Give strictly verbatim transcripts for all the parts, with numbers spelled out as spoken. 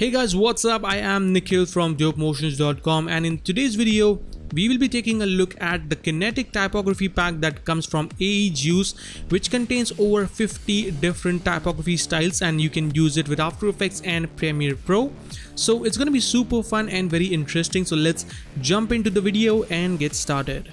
Hey guys, what's up? I am Nikhil from Dope Motions dot com, and in today's video we will be taking a look at the Kinetic Typography pack that comes from AEJuice, which contains over fifty different typography styles, and you can use it with After Effects and Premiere Pro. So it's gonna be super fun and very interesting, so let's jump into the video and get started.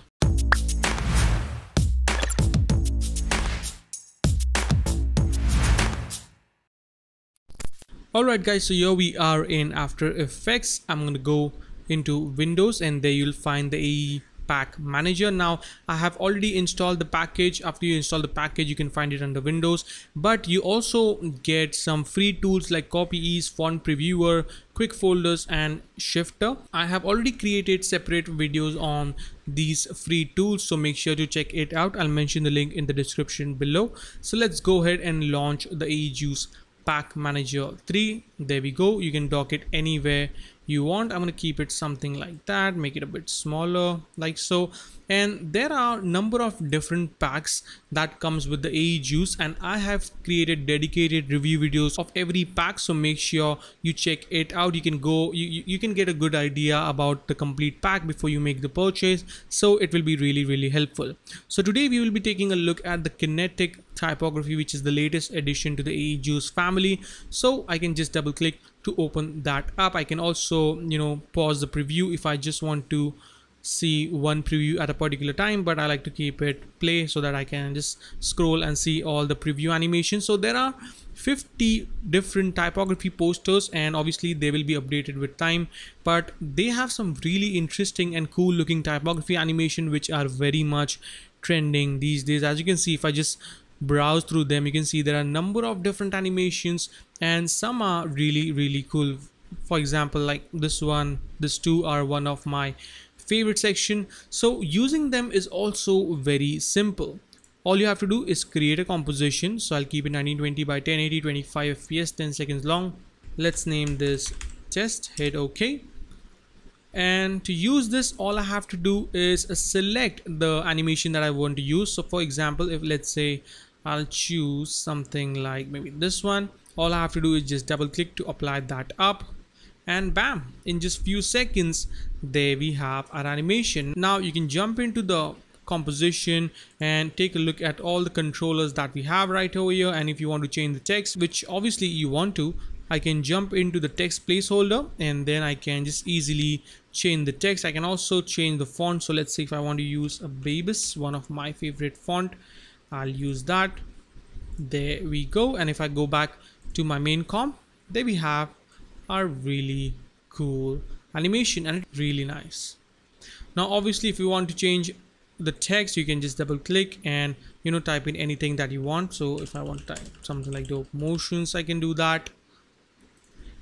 Alright guys, so here we are in After Effects. I'm going to go into Windows, and there you'll find the A E Pack Manager. Now I have already installed the package. After you install the package, you can find it under Windows, but you also get some free tools like CopyEase, Font Previewer, Quick Folders and Shifter. I have already created separate videos on these free tools, so make sure to check it out. I'll mention the link in the description below. So let's go ahead and launch the AEJuice Pack Manager three. There we go. You can dock it anywhere you want. I'm going to keep it something like that, make it a bit smaller like so. And there are a number of different packs that comes with the AEJuice, and I have created dedicated review videos of every pack, so make sure you check it out. You can go you, you can get a good idea about the complete pack before you make the purchase, so it will be really really helpful. So today we will be taking a look at the Kinetic Typography, which is the latest addition to the AEJuice family. So I can just double click to open that up. I can also, you know, pause the preview if I just want to see one preview at a particular time, but I like to keep it play so that I can just scroll and see all the preview animations. So there are fifty different typography posters, and obviously they will be updated with time, but they have some really interesting and cool looking typography animation which are very much trending these days. As you can see, if I just browse through them, you can see there are a number of different animations, and some are really really cool. For example, like this one, these two are one of my favorite section. So using them is also very simple. All you have to do is create a composition. So I'll keep it nineteen twenty by ten eighty, twenty-five F P S, ten seconds long. Let's name this test, hit OK. And to use this, all I have to do is select the animation that I want to use. So for example, if let's say I'll choose something like maybe this one, all I have to do is just double click to apply that up, and bam, in just few seconds there we have our animation. Now you can jump into the composition and take a look at all the controllers that we have right over here, and if you want to change the text, which obviously you want to, I can jump into the text placeholder, and then I can just easily change the text. I can also change the font. So let's say if I want to use a Bebas, one of my favorite font, I'll use that. There we go. And if I go back to my main comp, there we have our really cool animation, and it's really nice. Now obviously if you want to change the text, you can just double click and, you know, type in anything that you want. So if I want to type something like Dope Motions, I can do that,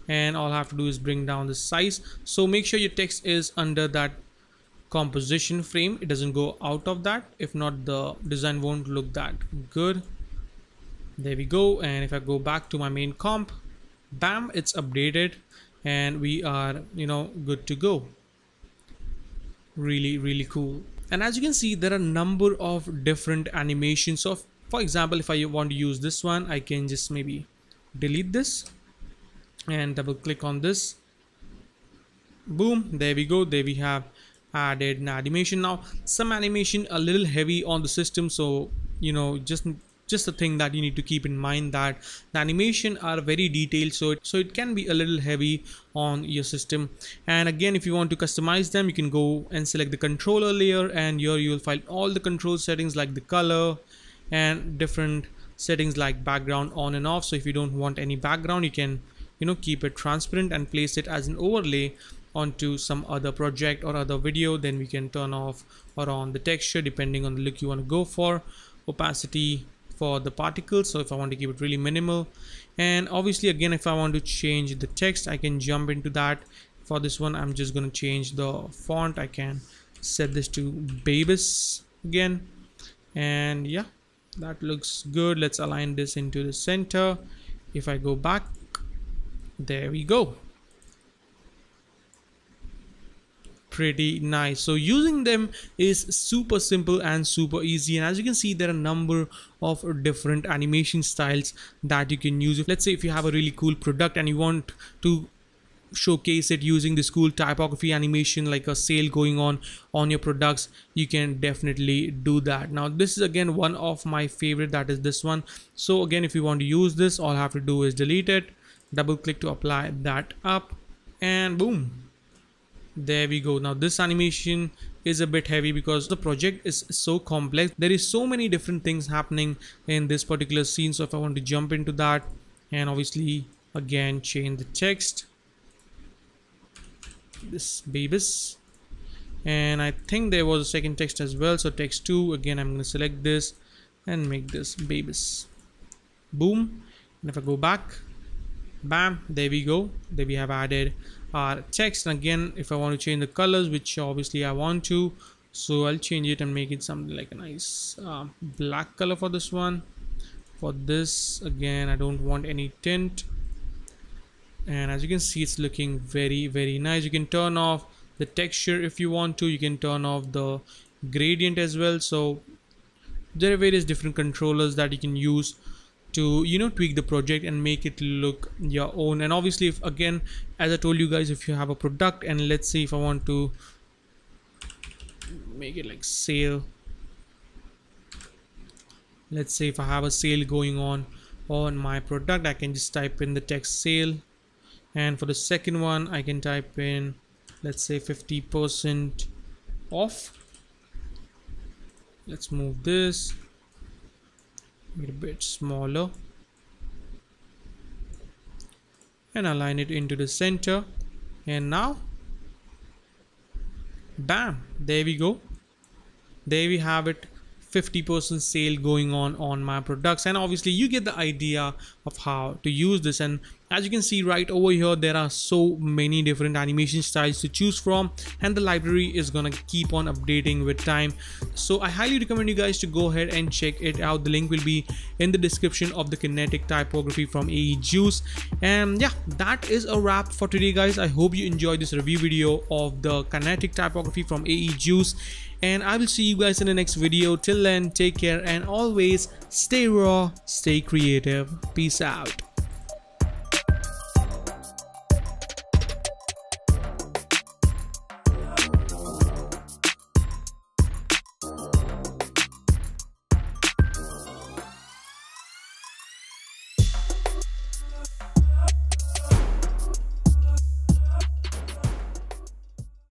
and all I have to do is bring down the size. So make sure your text is under that composition frame, it doesn't go out of that, if not the design won't look that good. There we go. And if I go back to my main comp, bam, it's updated, and we are, you know, good to go. Really really cool. And as you can see, there are a number of different animations. So for example, if I want to use this one, I can just maybe delete this and double click on this. Boom, there we go. There we have added an animation. Now some animation a little heavy on the system, so you know, just just the thing that you need to keep in mind, that the animation are very detailed, so it, so it can be a little heavy on your system. And again, if you want to customize them, you can go and select the controller layer, and here you'll find all the control settings like the color and different settings like background on and off. So if you don't want any background, you can, you know, keep it transparent and place it as an overlay onto some other project or other video. Then we can turn off or on the texture depending on the look you want to go for. Opacity for the particles, so if I want to keep it really minimal. And obviously again, if I want to change the text, I can jump into that. For this one, I'm just going to change the font. I can set this to Bebas again, and yeah, that looks good. Let's align this into the center. If I go back, there we go. Pretty nice. So using them is super simple and super easy, and as you can see, there are a number of different animation styles that you can use. Let's say if you have a really cool product and you want to showcase it using this cool typography animation, like a sale going on on your products, you can definitely do that. Now this is again one of my favorite, that is this one. So again, if you want to use this, all I have to do is delete it, double click to apply that up, and boom, there we go. Now this animation is a bit heavy because the project is so complex. There is so many different things happening in this particular scene. So if I want to jump into that, and obviously again change the text, this Bebas, and I think there was a second text as well. So text two, again I'm going to select this and make this Bebas, boom. And if I go back, bam, there we go, there we have added our text. And again, if I want to change the colors, which obviously I want to, so I'll change it and make it something like a nice uh, black color for this one. For this, again I don't want any tint, and as you can see, it's looking very very nice. You can turn off the texture if you want to, you can turn off the gradient as well. So there are various different controllers that you can use to, you know, tweak the project and make it look your own. And obviously, if again, as I told you guys, if you have a product, and let's see, if I want to make it like sale, let's say if I have a sale going on on my product, I can just type in the text sale, and for the second one I can type in, let's say fifty percent off. Let's move this a bit smaller and align it into the center, and now bam, there we go, there we have it, fifty percent sale going on on my products. And obviously you get the idea of how to use this. And as you can see right over here, there are so many different animation styles to choose from, and the library is gonna keep on updating with time. So I highly recommend you guys to go ahead and check it out. The link will be in the description of the Kinetic Typography from AEJuice. And yeah, that is a wrap for today, guys. I hope you enjoyed this review video of the Kinetic Typography from AEJuice, and I will see you guys in the next video. Till then, take care, and always stay raw, stay creative. Peace out.